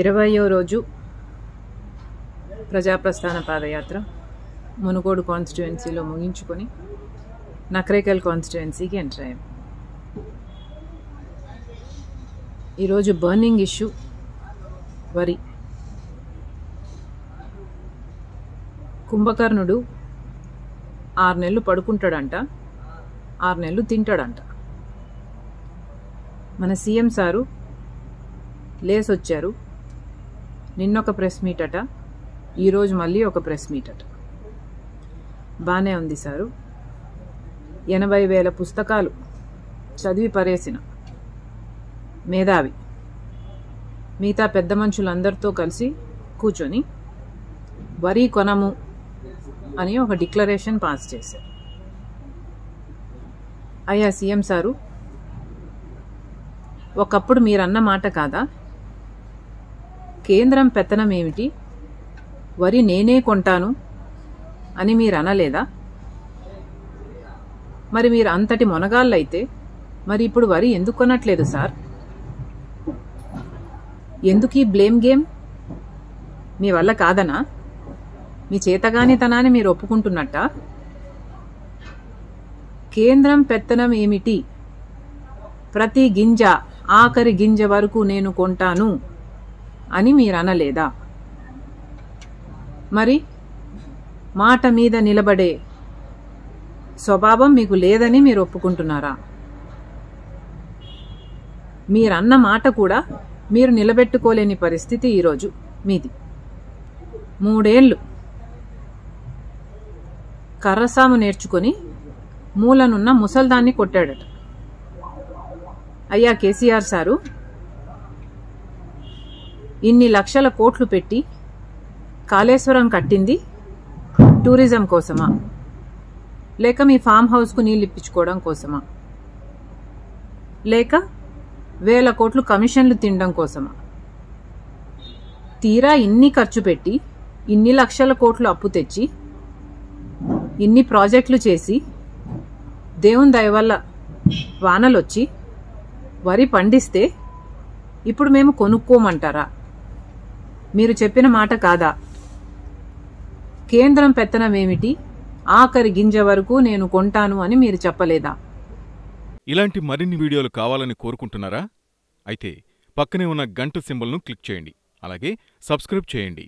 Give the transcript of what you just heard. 20వ రోజు ప్రజాప్రస్థాన పాదయాత్ర మునుగోడు కాన్స్టిట్యుయెన్సీలో ముగించుకొని నకరేకల్ కాన్స్టిట్యుయెన్సీకి ఎంటర్ అయ్యాం. ఈరోజు బర్నింగ్ ఇష్యూ వరి. కుంభకర్ణుడు 6 నెలలు పడుకుంటాడంట, 6 నెలలు తింటాడంట. మన సీఎం సారు లేసొచ్చారు. నిన్నొక ప్రెస్ మీట్ అట, ఈరోజు మళ్ళీ ఒక ప్రెస్ మీట్ అట. బాగానే ఉంది సారు. 80,000 పుస్తకాలు చదివి పరేసిన మేధావి మిగతా పెద్ద మనుషులందరితో కలిసి కూర్చొని వరి కొనము అని ఒక డిక్లరేషన్ పాస్ చేశారు. అయ్యా సీఎం సారు, ఒకప్పుడు మీరన్న మాట కాదా, కేంద్రం పెత్తనం ఏమిటి, వరి నేనే కొంటాను అని మీరు అనలేదా? మరి మీరు అంతటి మొనగాళ్ళైతే మరి ఇప్పుడు వరి ఎందుకు కొనట్లేదు సార్? ఎందుకీ బ్లేమ్ గేమ్? మీ వల్ల కాదనా? మీ చేతగానితనాన్ని మీరు ఒప్పుకుంటున్నట్ట? కేంద్రం పెత్తనం ఏమిటి, ప్రతి గింజ ఆఖరి గింజ వరకు నేను కొంటాను అని మీరు అనలేదా? మరి మాట మీద నిలబడే స్వభావం మీకు లేదని మీరు ఒప్పుకుంటున్నారా? మీరన్న మాట కూడా మీరు నిలబెట్టుకోలేని పరిస్థితి ఈరోజు మీది. 3 ఏళ్ళు కర్రసాము నేర్చుకొని మూలనున్న ముసల్దాన్ని కొట్టాడట. అయ్యా కేసీఆర్ సారు, ఇన్ని లక్షల కోట్లు పెట్టి కాళేశ్వరం కట్టింది టూరిజం కోసమా, లేక మీ ఫామ్ హౌస్కు నీళ్ళు ఇప్పించుకోవడం కోసమా, లేక వేల కోట్లు కమిషన్లు తినడం కోసమా? తీరా ఇన్ని ఖర్చు పెట్టి, ఇన్ని లక్షల కోట్లు అప్పు తెచ్చి, ఇన్ని ప్రాజెక్టులు చేసి, దేవుని దయ వల్ల వానలొచ్చి వరి పండిస్తే ఇప్పుడు మేము కొనుక్కోమంటారా? మీరు చెప్పిన మాట కాదా, కేంద్రం పెత్తనం ఏమిటి, ఆఖరి గింజ వరకు నేను కొంటాను అని మీరు చెప్పలేదా? ఇలాంటి మరిన్ని వీడియోలు కావాలని కోరుకుంటున్నారా? అయితే పక్కనే ఉన్న గంట సింబల్ను క్లిక్ చేయండి, అలాగే సబ్స్క్రైబ్ చేయండి.